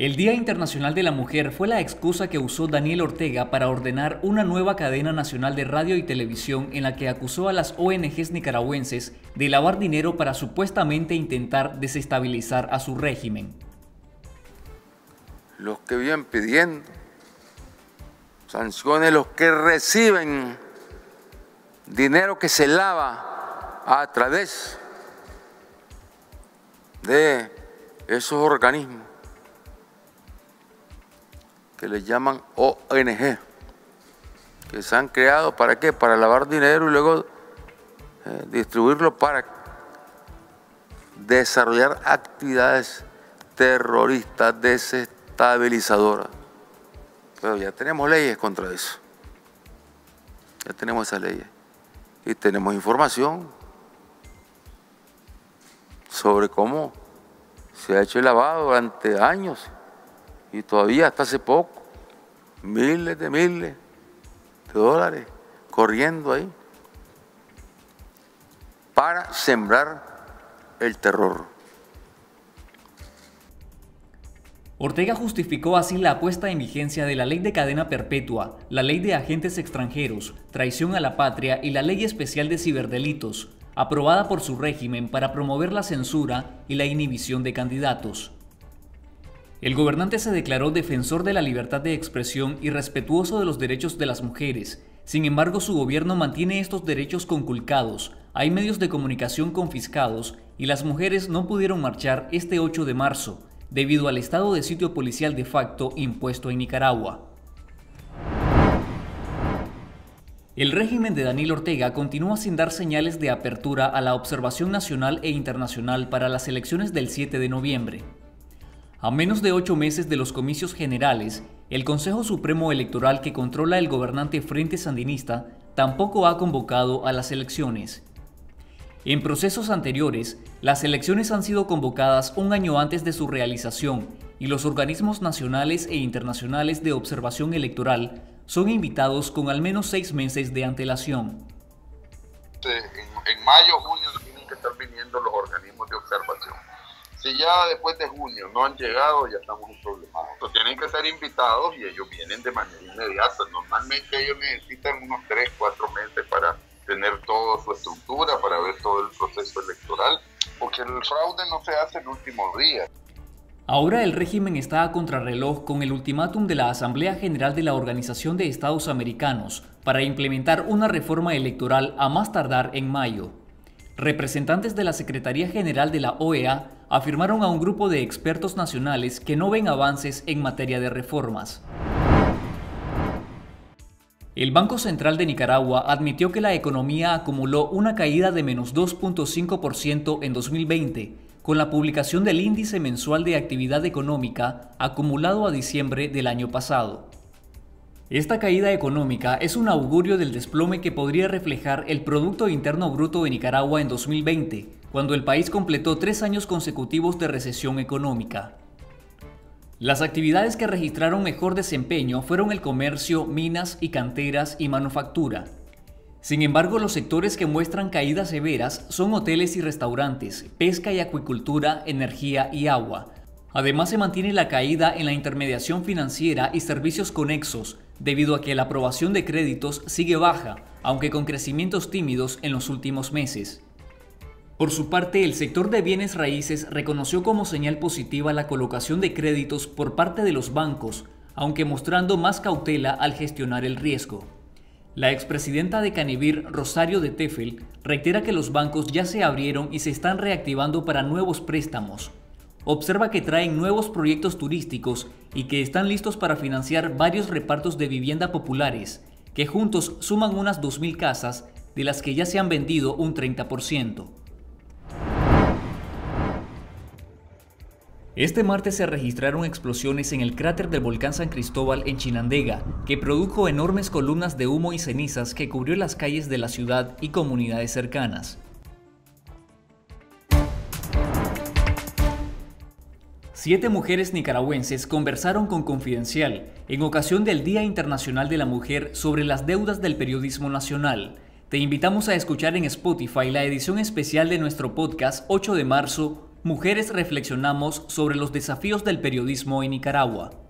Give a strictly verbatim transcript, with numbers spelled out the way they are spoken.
El Día Internacional de la Mujer fue la excusa que usó Daniel Ortega para ordenar una nueva cadena nacional de radio y televisión en la que acusó a las O N Ges nicaragüenses de lavar dinero para supuestamente intentar desestabilizar a su régimen. Los que viven pidiendo sanciones, los que reciben dinero que se lava a través de esos organismos que les llaman O N G, que se han creado ¿para qué? Para lavar dinero y luego eh, distribuirlo para desarrollar actividades terroristas desestabilizadoras. Pero ya tenemos leyes contra eso. Ya tenemos esas leyes. Y tenemos información sobre cómo se ha hecho el lavado durante años y todavía hasta hace poco, miles de miles de dólares corriendo ahí para sembrar el terror. Ortega justificó así la puesta en vigencia de la Ley de Cadena Perpetua, la Ley de Agentes Extranjeros, Traición a la Patria y la Ley Especial de Ciberdelitos, aprobada por su régimen para promover la censura y la inhibición de candidatos. El gobernante se declaró defensor de la libertad de expresión y respetuoso de los derechos de las mujeres. Sin embargo, su gobierno mantiene estos derechos conculcados, hay medios de comunicación confiscados y las mujeres no pudieron marchar este ocho de marzo. Debido al estado de sitio policial de facto impuesto en Nicaragua. El régimen de Daniel Ortega continúa sin dar señales de apertura a la observación nacional e internacional para las elecciones del siete de noviembre. A menos de ocho meses de los comicios generales, el Consejo Supremo Electoral que controla el gobernante Frente Sandinista tampoco ha convocado a las elecciones. En procesos anteriores, las elecciones han sido convocadas un año antes de su realización y los organismos nacionales e internacionales de observación electoral son invitados con al menos seis meses de antelación. En, en mayo o junio tienen que estar viniendo los organismos de observación. Si ya después de junio no han llegado, ya estamos en problemas. Entonces, tienen que ser invitados y ellos vienen de manera inmediata. Normalmente ellos necesitan unos tres, cuatro meses para tener toda su estructura, para ver todo el proceso electoral, porque el fraude no se hace el último día. Ahora el régimen está a contrarreloj con el ultimátum de la Asamblea General de la Organización de Estados Americanos para implementar una reforma electoral a más tardar en mayo. Representantes de la Secretaría General de la O E A afirmaron a un grupo de expertos nacionales que no ven avances en materia de reformas. El Banco Central de Nicaragua admitió que la economía acumuló una caída de menos dos punto cinco por ciento en dos mil veinte, con la publicación del Índice Mensual de Actividad Económica acumulado a diciembre del año pasado. Esta caída económica es un augurio del desplome que podría reflejar el Producto Interno Bruto de Nicaragua en dos mil veinte, cuando el país completó tres años consecutivos de recesión económica. Las actividades que registraron mejor desempeño fueron el comercio, minas y canteras y manufactura. Sin embargo, los sectores que muestran caídas severas son hoteles y restaurantes, pesca y acuicultura, energía y agua. Además, se mantiene la caída en la intermediación financiera y servicios conexos, debido a que la aprobación de créditos sigue baja, aunque con crecimientos tímidos en los últimos meses. Por su parte, el sector de bienes raíces reconoció como señal positiva la colocación de créditos por parte de los bancos, aunque mostrando más cautela al gestionar el riesgo. La expresidenta de Canevir, Rosario de Tefel, reitera que los bancos ya se abrieron y se están reactivando para nuevos préstamos. Observa que traen nuevos proyectos turísticos y que están listos para financiar varios repartos de vivienda populares, que juntos suman unas dos mil casas, de las que ya se han vendido un treinta por ciento. Este martes se registraron explosiones en el cráter del volcán San Cristóbal en Chinandega, que produjo enormes columnas de humo y cenizas que cubrió las calles de la ciudad y comunidades cercanas. Siete mujeres nicaragüenses conversaron con Confidencial en ocasión del Día Internacional de la Mujer sobre las deudas del periodismo nacional. Te invitamos a escuchar en Spotify la edición especial de nuestro podcast ocho de marzo, Mujeres reflexionamos sobre los desafíos del periodismo en Nicaragua.